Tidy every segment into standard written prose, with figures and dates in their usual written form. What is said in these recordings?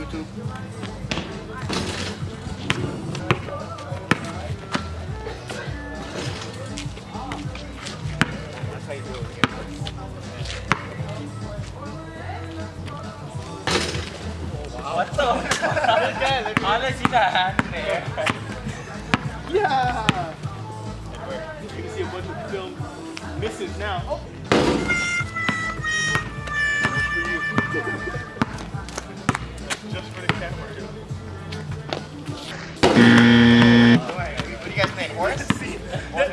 YouTube. That's how you do it. What's up? Honestly, that hand there. Yeah! You can see a bunch of film misses now. Oh! That's for you. That's just for the camera. What do you guys think? Horse?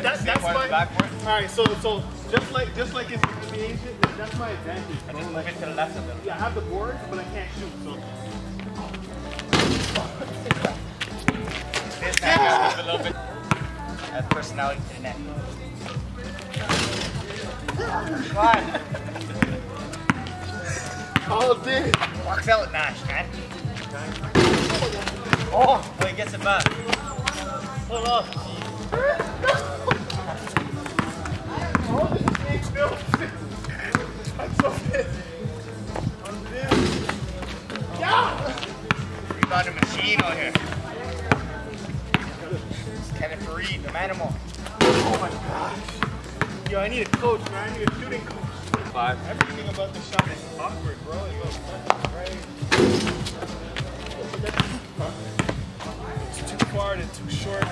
That's my... Alright, so just like in the ancient, that's my advantage. I just move it to the left of them. Yeah, I have the board, but I can't shoot, so... This yeah. A little bit. Add personality to the net. Come on. All day. Walks out with Nash, man. Oh, he gets it back. Hold on. Oh, this is being built. I'm so pissed. I'm pissed. Yeah! We got a machine on here. Kenneth Reed, the manimal. Oh my gosh. Yo, I need a coach, man. I need a shooting coach. Five. Everything about the shot is awkward, bro. It goes right. It's too far and too short.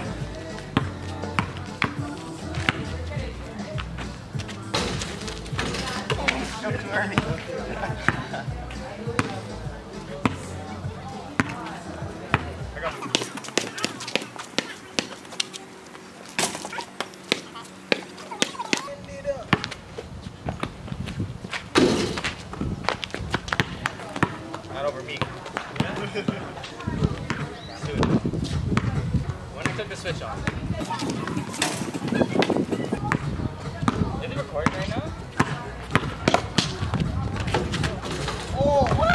I got over me. Yeah. Dude, when I took the switch off. Did it record right now? Oh, what?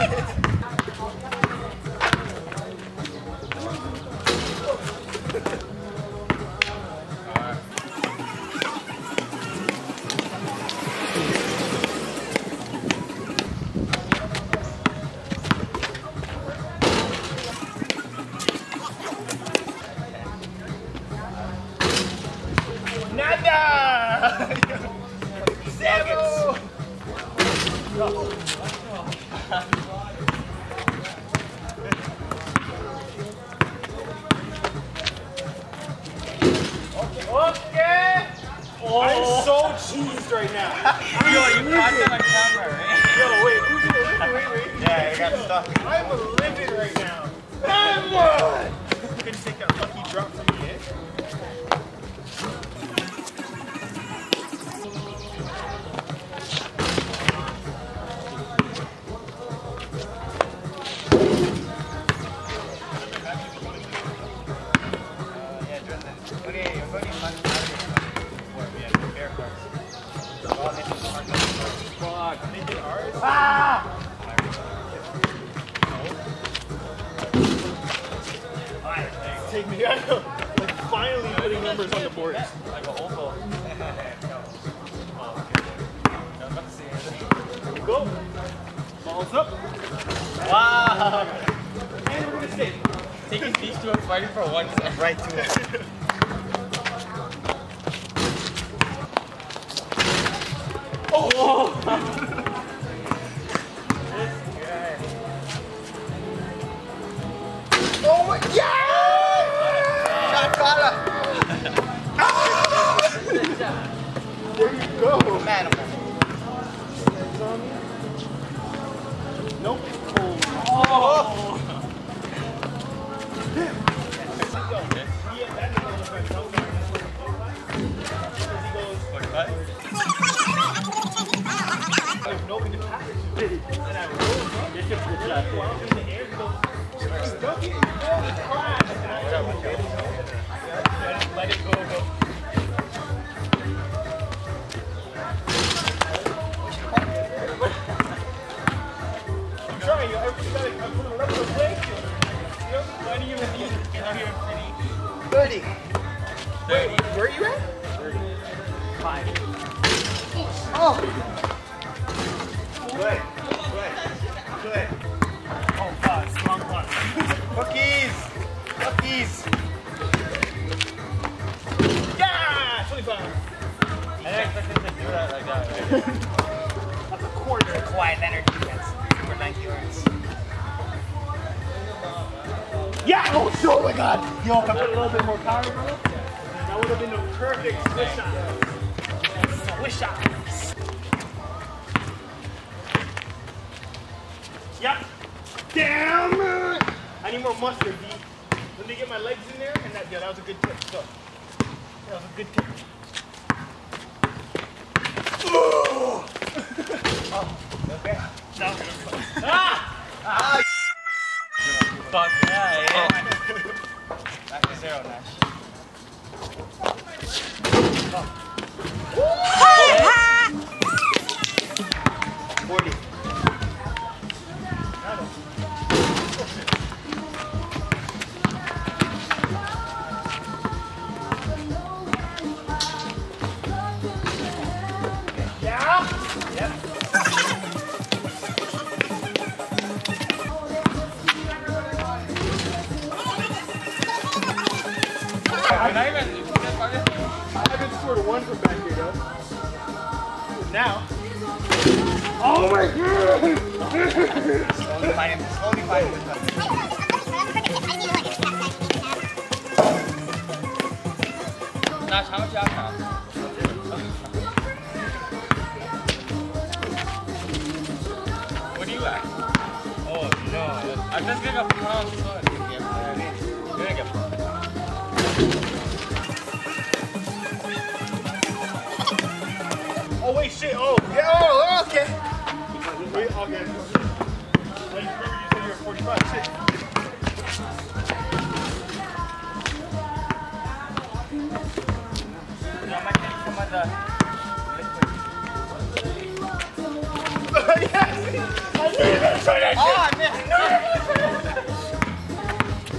Zero! Okay! Oh. I'm so cheesed right now. Yo, you caught that on camera, right? Yo, wait. Yeah, I got stuck. I'm livid right now. Damn! You can take that lucky drop from the edge. Take me out of like finally putting numbers on the board. Like a whole ball. Go. Balls up. Wow. And we're gonna save. Taking these two and fighting for one set. Right to it. Oh! There you go. Manimal. Nope. Let it go. Where are you at? 35. Oh! Good. Good. Oh, God. Strong block. Oh my God! Yo, can I put a little bit more power, bro? That would have been the perfect swish shot. Swish shot. Yep. Damn it! I need more mustard, B. Let me get my legs in there, and that was a good tip. So, that was a good tip. Oh! Okay. That was good. Ah! Ah! Fuck yeah, yeah. Back to zero, Nash. Oh. 40. One from back here, though. Now. Oh my God! Slowly fight him. Slowly fight him. Nash, how much you have? What do you at? Oh no! I'm just gonna go pound. Shit, oh, yeah, oh, okay. Wait, okay. I just remember you said you were 45, shit. Oh, man.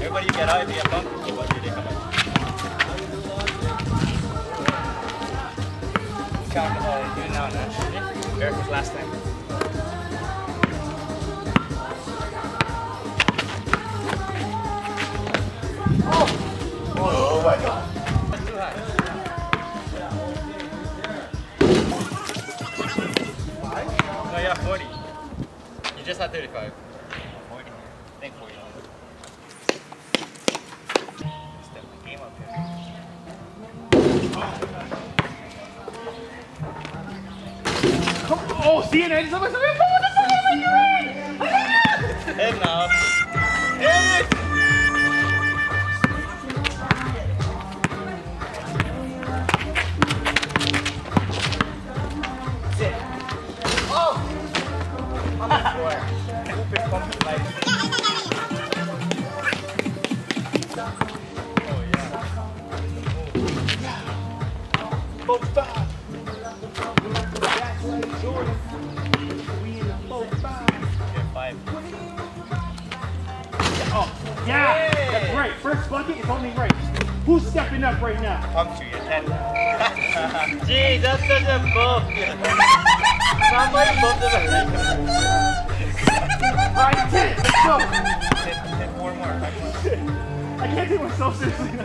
Everybody get out of the bump, what did they come up? Count do it now, Nash. Eric was last time. Oh! Oh my God! That's too high. No, yeah, 40. You just had 35. 40. I think 40. Step the game up here. Oh. Oh, see, and I just almost like, what the fuck am I doing? Enough. Sit. Oh! On the floor. Stupid pumpkin life. Oh, yeah. Oh, yeah. Oh, yeah, that's right. First bucket is only right. Who's stepping up right now? Puncture your head. Gee, that's such a bump. Somebody bumped in the head. All right, 10, let's go. 10, four more. I can't take myself seriously now.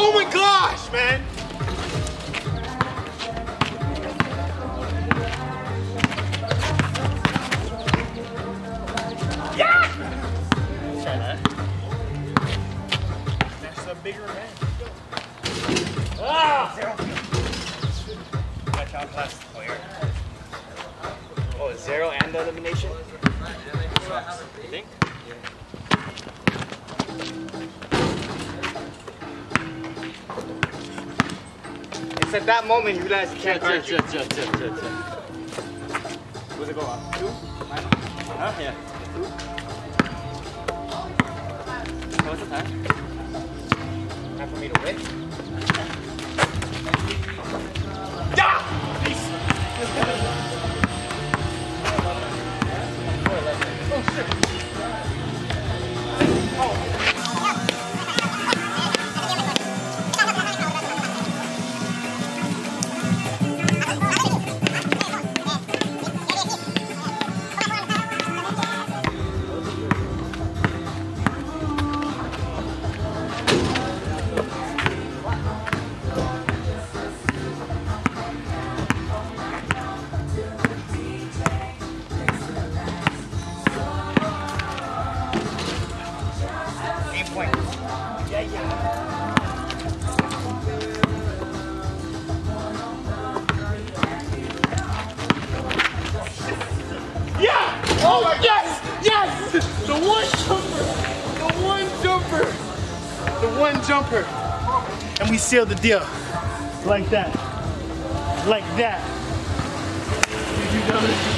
Oh my gosh, man! Yeah! That's a bigger man. Ah! Watch out, class player. Oh, zero and elimination? You think? It's at that moment you realize you can't argue. Where's it go up? Two? Huh? Yeah. Two? What's the time? Time for me to win? Yeah! Oh shit! Oh! 8 points. Yeah, yeah. Yeah! Oh, yes! Yes! The one jumper! The one jumper! The one jumper! And we sealed the deal. Like that. Like that. Did you know this?